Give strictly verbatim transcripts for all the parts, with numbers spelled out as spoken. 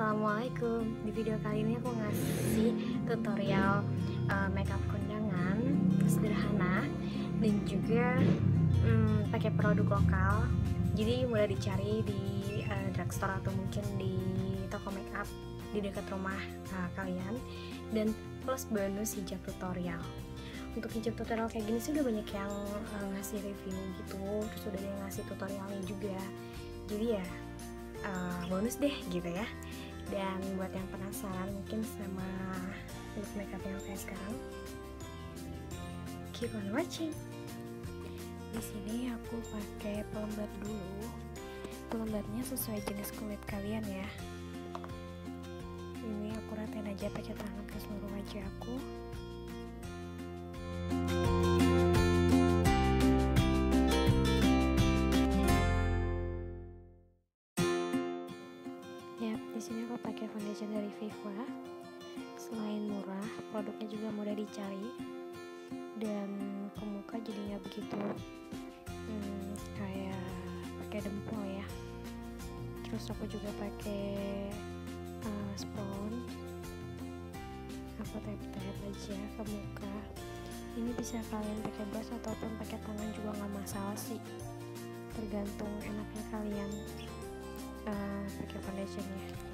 Assalamualaikum. Di video kali ini aku ngasih tutorial uh, makeup kondangan sederhana dan juga um, pakai produk lokal. Jadi mudah dicari di uh, drugstore atau mungkin di toko makeup di dekat rumah uh, kalian. Dan plus bonus hijab tutorial. Untuk hijab tutorial kayak gini sih udah banyak yang uh, ngasih review gitu, terus udah ada yang ngasih tutorialnya juga. Jadi ya uh, bonus deh gitu ya. Dan buat yang penasaran mungkin sama look makeup yang kayak sekarang, keep on watching. Di sini aku pakai pelembab dulu. Pelembabnya sesuai jenis kulit kalian ya. Ini aku ratain aja pakai tangan ke seluruh wajah aku. Di sini aku pakai foundation dari Viva. Selain murah, produknya juga mudah dicari dan ke muka jadi nggak begitu hmm, kayak pakai dempul ya. Terus aku juga pakai uh, spons. Aku tap-tap aja ke muka. Ini bisa kalian pakai brush ataupun pakai tangan juga nggak masalah sih. Tergantung enaknya kalian uh, pakai foundationnya.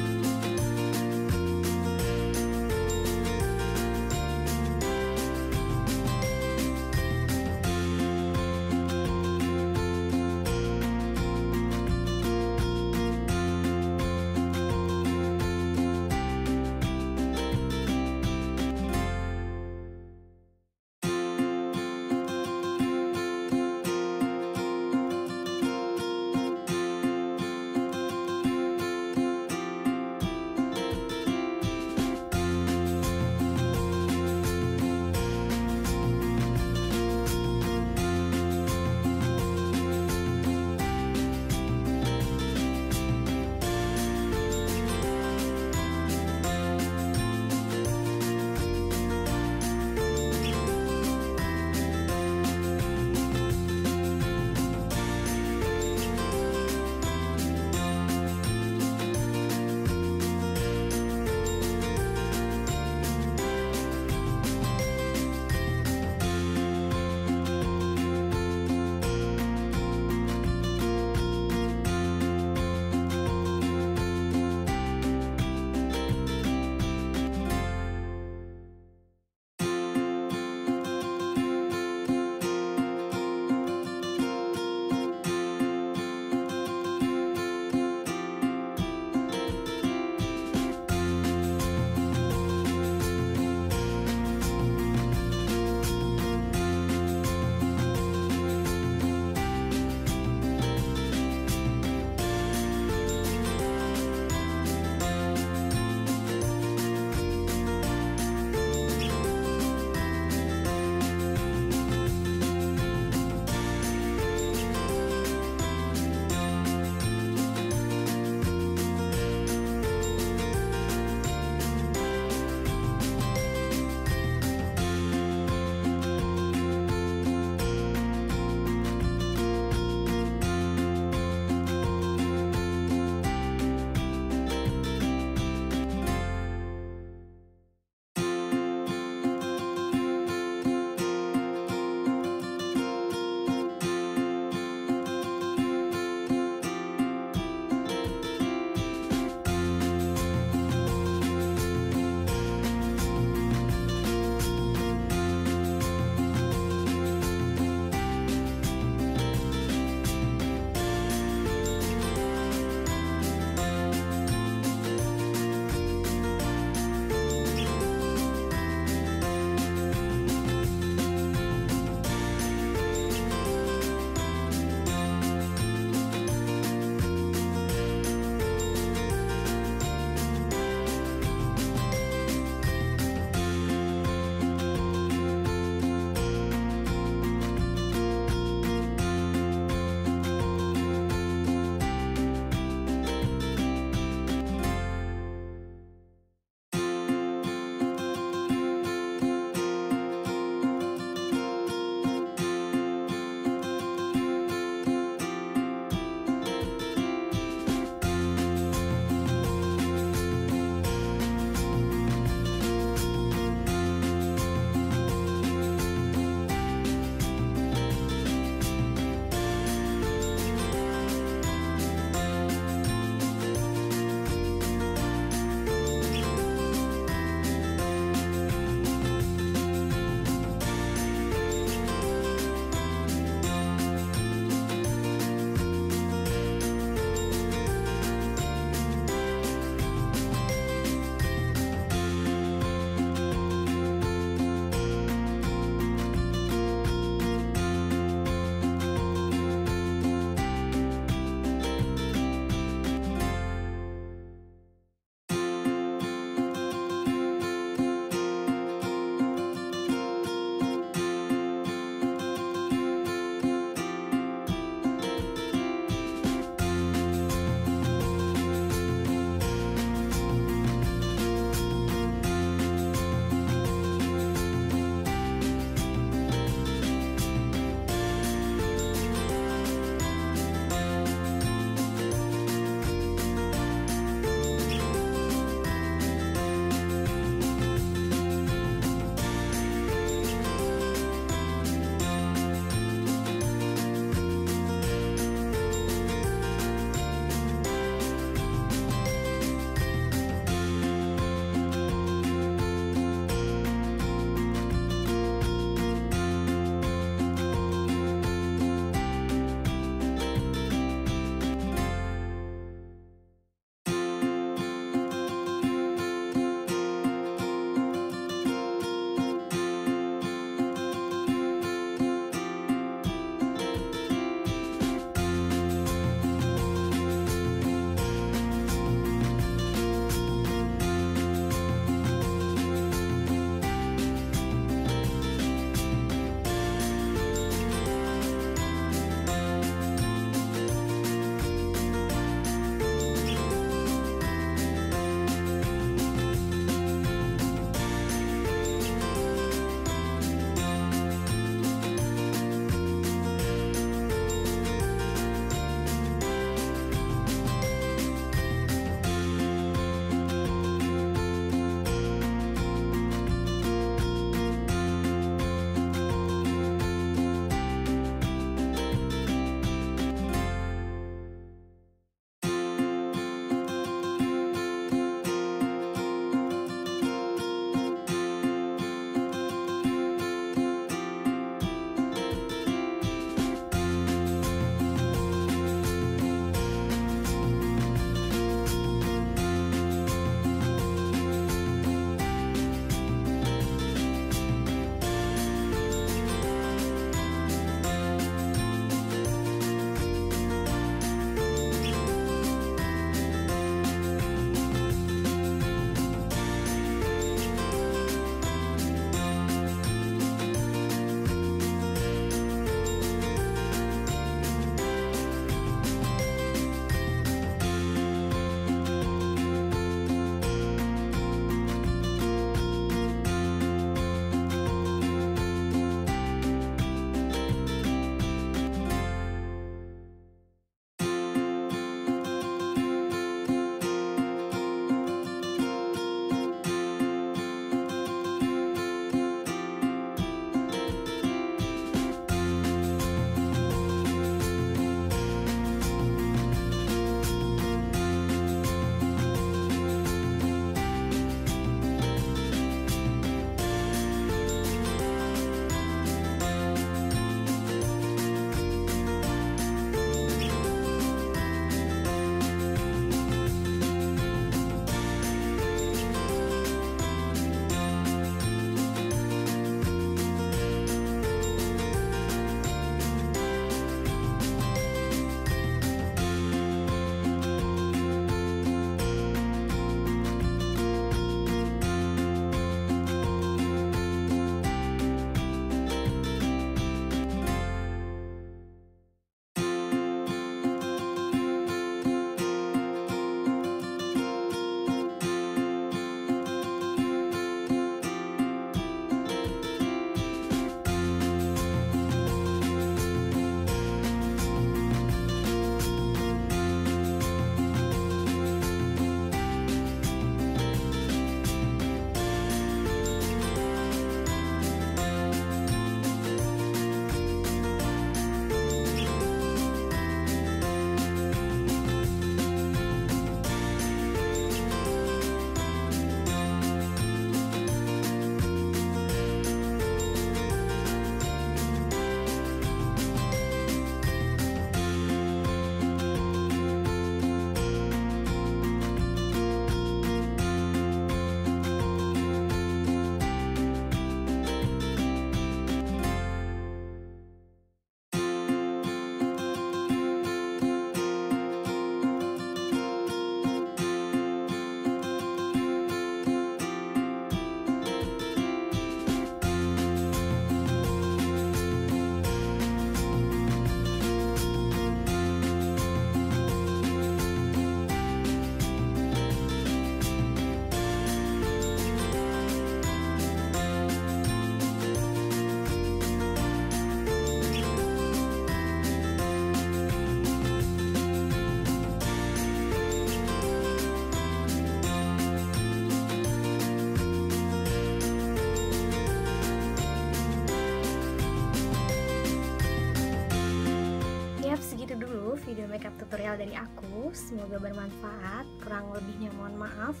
segitu dulu video makeup tutorial dari aku. Semoga bermanfaat, kurang lebihnya mohon maaf.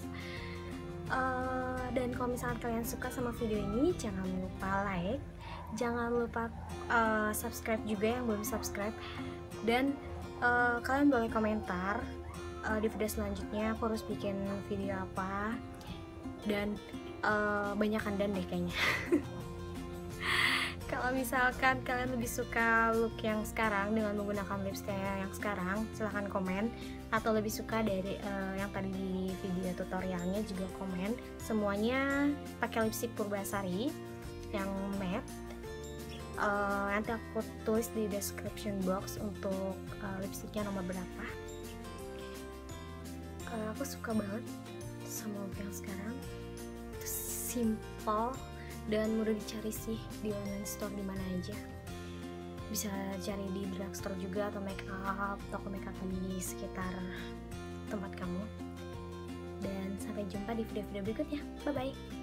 Uh, dan kalau misalkan kalian suka sama video ini, jangan lupa like, jangan lupa uh, subscribe juga yang belum subscribe, dan uh, kalian boleh komentar uh, di video selanjutnya aku harus bikin video apa, dan uh, banyakan dan deh kayaknya. Kalau misalkan kalian lebih suka look yang sekarang dengan menggunakan lipstick yang sekarang, silahkan komen, atau lebih suka dari uh, yang tadi di video tutorialnya juga komen. Semuanya pakai lipstick Purbasari yang matte. Uh, nanti aku tulis di description box untuk uh, lipsticknya nomor berapa. Uh, aku suka banget sama look yang sekarang, simple dan mudah dicari sih di online store, di mana aja bisa cari, di drugstore juga atau make up, toko make up di sekitar tempat kamu. Dan sampai jumpa di video-video berikutnya. Bye bye.